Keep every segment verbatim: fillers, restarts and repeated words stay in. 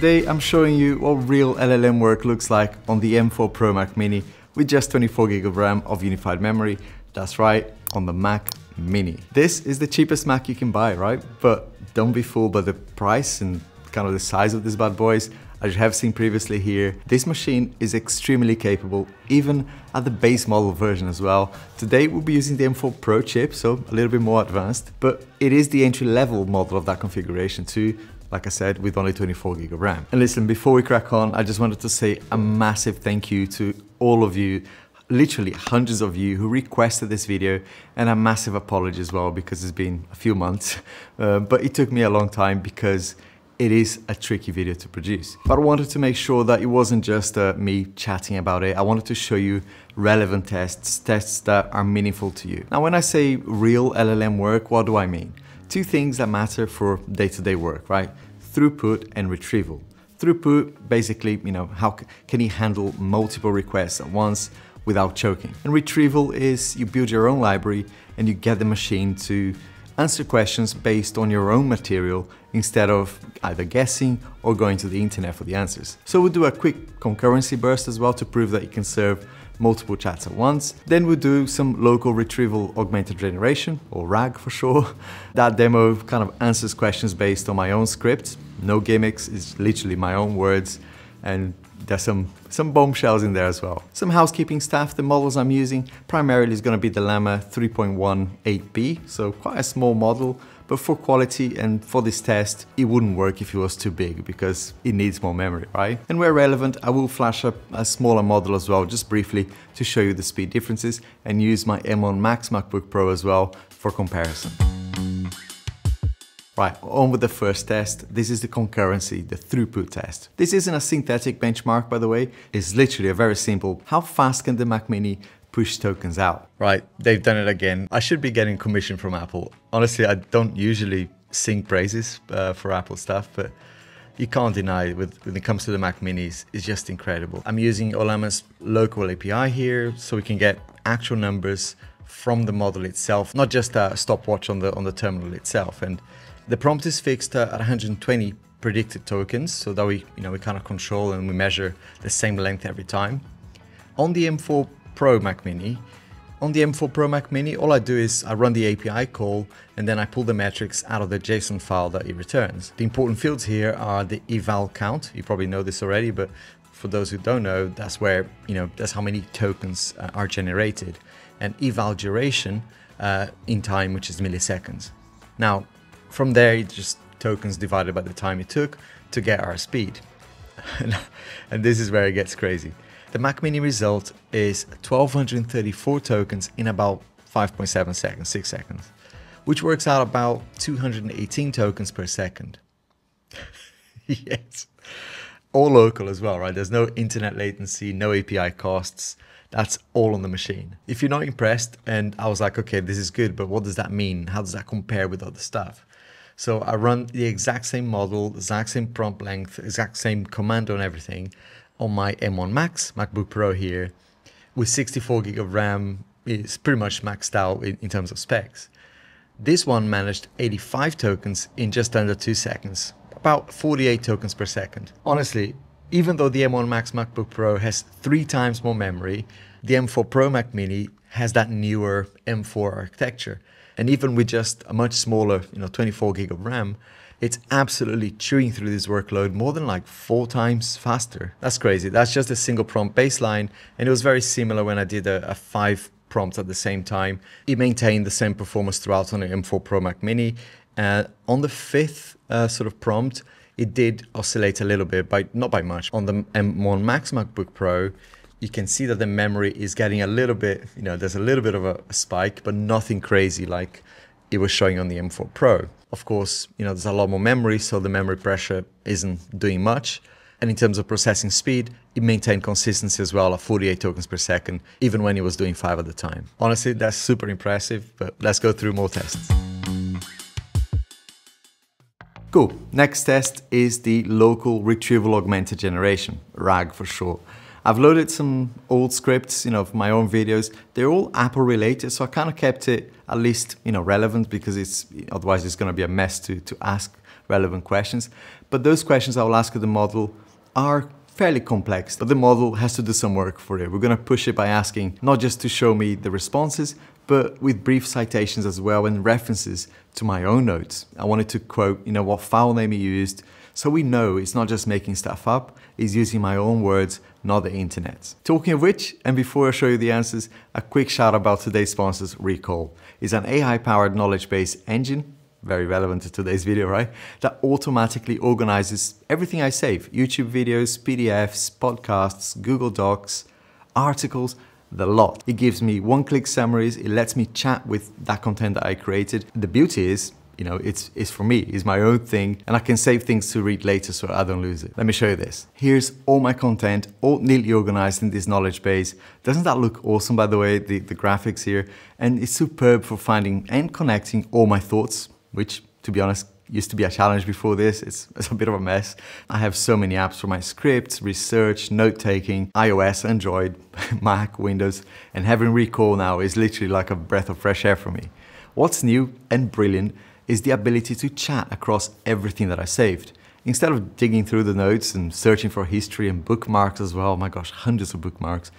Today I'm showing you what real L L M work looks like on the M four Pro Mac Mini with just twenty-four gig of RAM of unified memory. That's right, on the Mac Mini. This is the cheapest Mac you can buy, right? But don't be fooled by the price and kind of the size of these bad boys. As you have seen previously here, this machine is extremely capable, even at the base model version as well. Today we'll be using the M four Pro chip, so a little bit more advanced, but it is the entry-level model of that configuration too, like I said, with only twenty-four gig of RAM. And listen, before we crack on, I just wanted to say a massive thank you to all of you, literally hundreds of you who requested this video, and a massive apology as well because it's been a few months, uh, but it took me a long time because it is a tricky video to produce. But I wanted to make sure that it wasn't just uh, me chatting about it. I wanted to show you relevant tests, tests that are meaningful to you. Now, when I say real L L M work, what do I mean? Two things that matter for day-to-day work, right? Throughput and retrieval. Throughput, basically, you know, how can you handle multiple requests at once without choking? And retrieval is you build your own library and you get the machine to answer questions based on your own material instead of either guessing or going to the internet for the answers. So we'll do a quick concurrency burst as well to prove that you can serve multiple chats at once. Then we'll do some local Retrieval-Augmented Generation, or RAG for sure. That demo kind of answers questions based on my own script. No gimmicks, it's literally my own words, and there's some, some bombshells in there as well. Some housekeeping stuff. The models I'm using primarily is going to be the Llama three point one eight B, so quite a small model, but for quality and for this test, it wouldn't work if it was too big because it needs more memory, right? And where relevant, I will flash up a smaller model as well, just briefly to show you the speed differences, and use my M one Max MacBook Pro as well for comparison. Right, on with the first test. This is the concurrency, the throughput test. This isn't a synthetic benchmark, by the way. It's literally a very simple, how fast can the Mac Mini push tokens out? Right, they've done it again. I should be getting commission from Apple. Honestly, I don't usually sing praises uh, for Apple stuff, but you can't deny it with, when it comes to the Mac Minis, it's just incredible. I'm using Llama's local A P I here, so we can get actual numbers from the model itself, not just a stopwatch on the, on the terminal itself. And the prompt is fixed at one hundred twenty predicted tokens, so that we, you know, we kind of control and we measure the same length every time. On the M four Pro Mac Mini, on the M four Pro Mac Mini, all I do is I run the A P I call and then I pull the metrics out of the JSON file that it returns. The important fields here are the eval count. You probably know this already, but for those who don't know, that's where, you know, that's how many tokens uh, are generated, and eval duration uh, in time, which is milliseconds. Now, from there, it's just tokens divided by the time it took to get our speed. And this is where it gets crazy. The Mac Mini result is one thousand two hundred thirty-four tokens in about five point seven seconds, six seconds, which works out about two hundred eighteen tokens per second. Yes. All local as well, right? There's no internet latency, no A P I costs. That's all on the machine. If you're not impressed, and I was like, okay, this is good, but what does that mean? How does that compare with other stuff? So I run the exact same model, exact same prompt length, exact same command on everything on my M one Max MacBook Pro here with sixty-four gig of RAM. It's pretty much maxed out in, in terms of specs. This one managed eighty-five tokens in just under two seconds, about forty-eight tokens per second. Honestly, even though the M one Max MacBook Pro has three times more memory, the M four Pro Mac Mini has that newer M four architecture. And even with just a much smaller, you know, twenty-four gig of RAM, it's absolutely chewing through this workload more than like four times faster. That's crazy. That's just a single prompt baseline. And it was very similar when I did a, a five prompt at the same time. It maintained the same performance throughout on the M four Pro Mac Mini. Uh, on the fifth uh, sort of prompt, it did oscillate a little bit, but not by much. On the M one Max MacBook Pro, you can see that the memory is getting a little bit, you know, there's a little bit of a, a spike, but nothing crazy like it was showing on the M four Pro. Of course, you know, there's a lot more memory, so the memory pressure isn't doing much. And in terms of processing speed, it maintained consistency as well at forty-eight tokens per second, even when it was doing five at the time. Honestly, that's super impressive, but let's go through more tests. Cool. Next test is the local Retrieval-Augmented Generation, RAG for short. I've loaded some old scripts, you know, of my own videos. They're all Apple related, so I kind of kept it at least, you know, relevant, because it's otherwise it's going to be a mess to, to ask relevant questions. But those questions I will ask of the model are fairly complex, but the model has to do some work for it. We're going to push it by asking not just to show me the responses, but with brief citations as well and references to my own notes. I wanted to quote, you know, what file name he used, so we know it's not just making stuff up, it's using my own words, not the internet. Talking of which, and before I show you the answers, a quick shout about today's sponsors, Recall. It's an A I-powered knowledge base engine, very relevant to today's video, right? That automatically organizes everything I save, YouTube videos, P D Fs, podcasts, Google Docs, articles, the lot. It gives me one-click summaries, it lets me chat with that content that I created. The beauty is, you know, it's, it's for me, it's my own thing, and I can save things to read later so I don't lose it. Let me show you this. Here's all my content, all neatly organized in this knowledge base. Doesn't that look awesome, by the way, the, the graphics here? And it's superb for finding and connecting all my thoughts, which, to be honest, used to be a challenge before this. It's, it's a bit of a mess. I have so many apps for my scripts, research, note-taking, iOS, Android, Mac, Windows, and having Recall now is literally like a breath of fresh air for me. What's new and brilliant is the ability to chat across everything that I saved. Instead of digging through the notes and searching for history and bookmarks as well, my gosh, hundreds of bookmarks,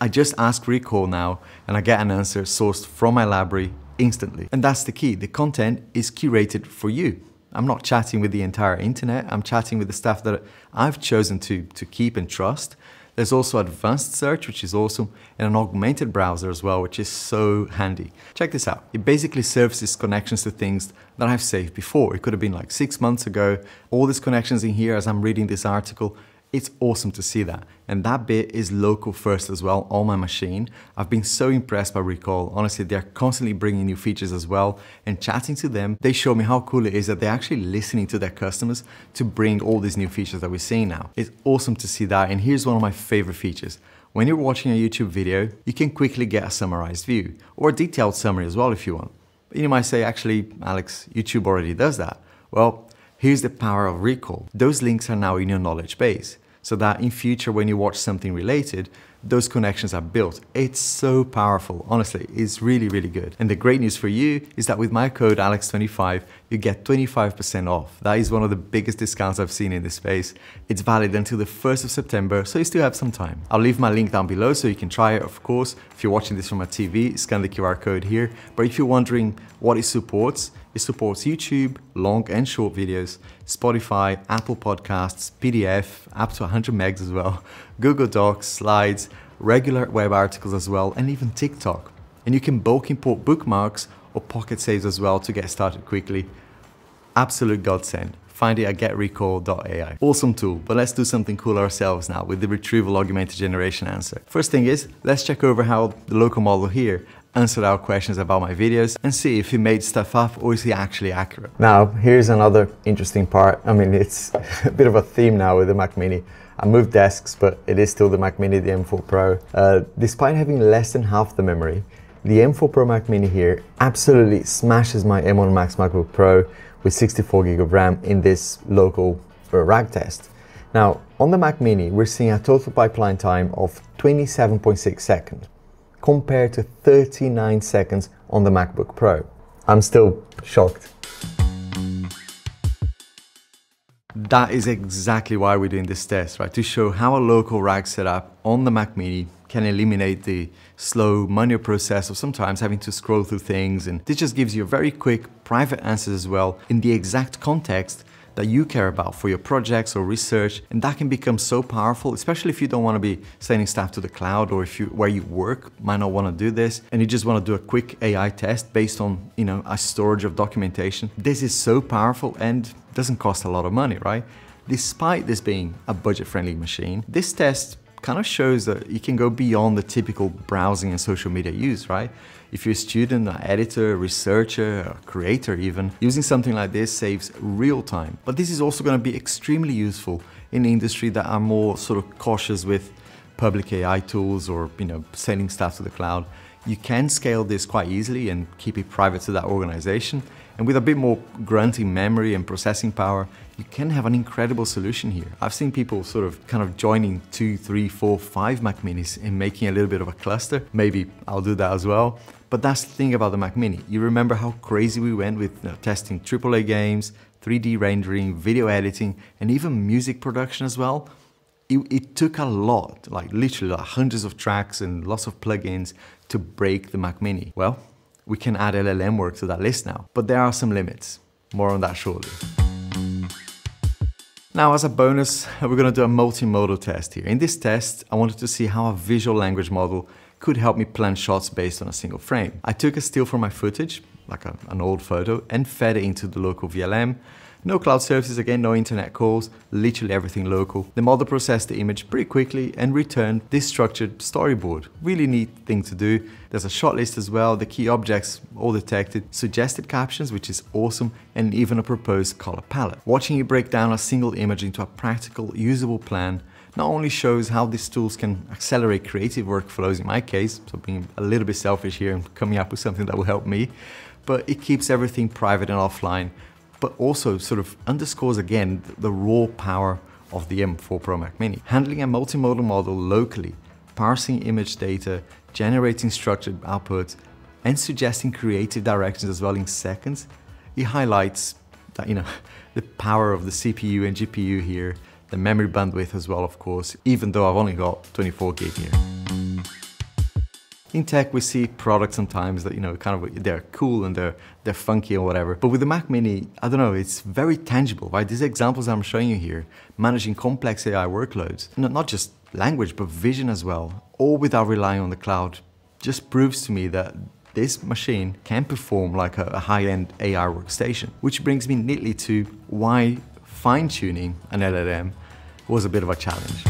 I just ask Recall now and I get an answer sourced from my library instantly. And that's the key, the content is curated for you. I'm not chatting with the entire internet, I'm chatting with the stuff that I've chosen to, to keep and trust. There's also advanced search, which is awesome, and an augmented browser as well, which is so handy. Check this out. It basically surfaces connections to things that I've saved before. It could have been like six months ago. All these connections in here as I'm reading this article, it's awesome to see that. And that bit is local first as well on my machine. I've been so impressed by Recall. Honestly, they're constantly bringing new features as well, and chatting to them, they show me how cool it is that they're actually listening to their customers to bring all these new features that we're seeing now. It's awesome to see that. And here's one of my favorite features. When you're watching a YouTube video, you can quickly get a summarized view or a detailed summary as well if you want. But you might say, actually, Alex, YouTube already does that. Well, here's the power of Recall. Those links are now in your knowledge base, so that in future when you watch something related, those connections are built. It's so powerful, honestly, it's really, really good. And the great news for you is that with my code Alex twenty-five, you get twenty-five percent off. That is one of the biggest discounts I've seen in this space. It's valid until the first of September, so you still have some time. I'll leave my link down below so you can try it, of course. If you're watching this from a T V, scan the Q R code here. But if you're wondering what it supports, it supports YouTube, long and short videos, Spotify, Apple Podcasts, P D F, up to one hundred megs as well, Google Docs, slides, regular web articles as well, and even TikTok. And you can bulk import bookmarks or pocket saves as well to get started quickly. Absolute godsend. Find it at get recall dot A I. Awesome tool, but let's do something cool ourselves now with the Retrieval-Augmented Generation answer. First thing is, let's check over how the local model here answered our questions about my videos and see if he made stuff up or is he actually accurate. Now, here's another interesting part. I mean, it's a bit of a theme now with the Mac Mini. I moved desks, but it is still the Mac Mini, the M four Pro. Uh, despite having less than half the memory, the M four Pro Mac Mini here absolutely smashes my M one Max MacBook Pro with sixty-four gig of RAM in this local rag test. Now, on the Mac Mini, we're seeing a total pipeline time of twenty-seven point six seconds. compared to thirty-nine seconds on the MacBook Pro. I'm still shocked. That is exactly why we're doing this test, right? To show how a local rag setup on the Mac Mini can eliminate the slow manual process of sometimes having to scroll through things. And this just gives you a very quick private answers as well in the exact context that you care about for your projects or research, and that can become so powerful, especially if you don't want to be sending stuff to the cloud, or if you where you work might not want to do this and you just want to do a quick A I test based on, you know, a storage of documentation. This is so powerful and doesn't cost a lot of money, right? Despite this being a budget-friendly machine, this test kind of shows that you can go beyond the typical browsing and social media use, right? If you're a student, an editor, a researcher, a creator even, using something like this saves real time. But this is also going to be extremely useful in industries that are more sort of cautious with public A I tools or, you know, sending stuff to the cloud. You can scale this quite easily and keep it private to that organization. And with a bit more grunting memory and processing power, you can have an incredible solution here. I've seen people sort of kind of joining two, three, four, five Mac Minis and making a little bit of a cluster. Maybe I'll do that as well. But that's the thing about the Mac Mini. You remember how crazy we went with you know, testing triple A games, three D rendering, video editing, and even music production as well. It, it took a lot, like literally like hundreds of tracks and lots of plugins to break the Mac Mini. Well, we can add L L M work to that list now, but there are some limits. More on that shortly. Now, as a bonus, we're gonna do a multimodal test here. In this test, I wanted to see how a visual language model could help me plan shots based on a single frame. I took a still from my footage, like a, an old photo, and fed it into the local V L M. No cloud services, again, no internet calls, literally everything local. The model processed the image pretty quickly and returned this structured storyboard. Really neat thing to do. There's a shot list as well, the key objects all detected, suggested captions, which is awesome, and even a proposed color palette. Watching you break down a single image into a practical, usable plan not only shows how these tools can accelerate creative workflows, in my case, so being a little bit selfish here and coming up with something that will help me, but it keeps everything private and offline, but also sort of underscores again the raw power of the M four Pro Mac Mini. Handling a multimodal model locally, parsing image data, generating structured outputs, and suggesting creative directions as well in seconds, it highlights that, you know, the power of the C P U and G P U here, the memory bandwidth as well, of course, even though I've only got twenty-four gig here. In tech, we see products sometimes that, you know, kind of, they're cool and they're, they're funky or whatever. But with the Mac Mini, I don't know, it's very tangible, right? These examples I'm showing you here, managing complex A I workloads, not just language, but vision as well, all without relying on the cloud, just proves to me that this machine can perform like a, a high-end A I workstation, which brings me neatly to why fine-tuning an L L M was a bit of a challenge.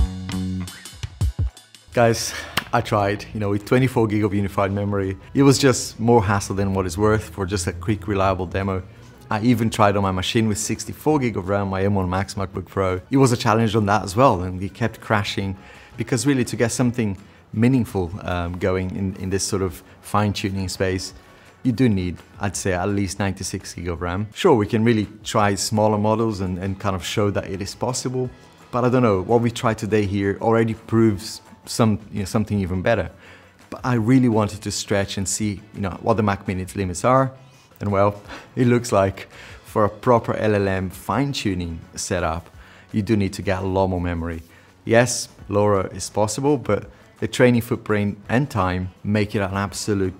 Guys, I tried, you know, with twenty-four gig of unified memory. It was just more hassle than what it's worth for just a quick, reliable demo. I even tried on my machine with sixty-four gig of RAM, my M one Max MacBook Pro. It was a challenge on that as well, and it kept crashing, because really to get something meaningful um, going in, in this sort of fine-tuning space, you do need, I'd say, at least ninety-six gig of RAM. Sure, we can really try smaller models and, and kind of show that it is possible, but I don't know, what we tried today here already proves some, you know, something even better. But I really wanted to stretch and see, you know, what the Mac Mini's limits are, and well, it looks like for a proper L L M fine-tuning setup, you do need to get a lot more memory. Yes, LoRa is possible, but the training footprint and time make it an absolute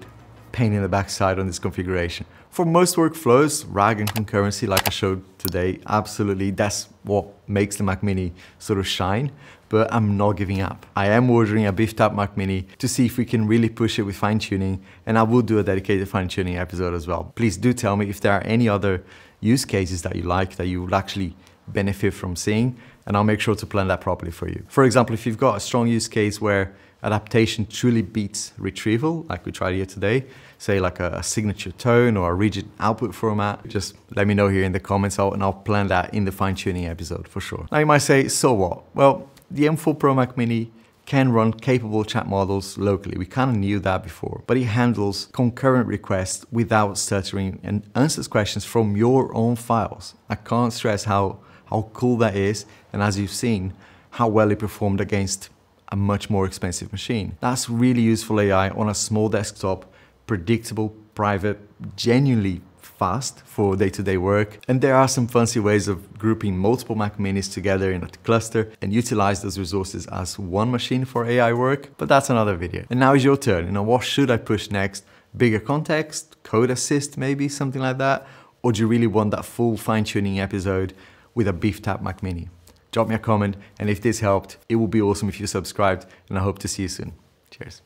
pain in the backside on this configuration. For most workflows, RAG and concurrency, like I showed today, absolutely, that's what makes the Mac Mini sort of shine, but I'm not giving up. I am ordering a beefed up Mac Mini to see if we can really push it with fine tuning, and I will do a dedicated fine tuning episode as well. Please do tell me if there are any other use cases that you like, that you would actually benefit from seeing, and I'll make sure to plan that properly for you. For example, if you've got a strong use case where adaptation truly beats retrieval, like we tried here today, say like a, a signature tone or a rigid output format, just let me know here in the comments and I'll plan that in the fine-tuning episode for sure. Now you might say, so what? Well, the M four Pro Mac Mini can run capable chat models locally. We kind of knew that before, but it handles concurrent requests without stuttering and answers questions from your own files. I can't stress how, how cool that is, and as you've seen, how well it performed against a much more expensive machine. That's really useful A I on a small desktop, predictable, private, genuinely fast for day-to-day work. And there are some fancy ways of grouping multiple Mac Minis together in a cluster and utilize those resources as one machine for A I work, but that's another video. And now is your turn. You know, what should I push next? Bigger context, code assist maybe, something like that? Or do you really want that full fine-tuning episode with a beefed up Mac Mini? Drop me a comment, and if this helped, it would be awesome if you subscribed, and I hope to see you soon. Cheers.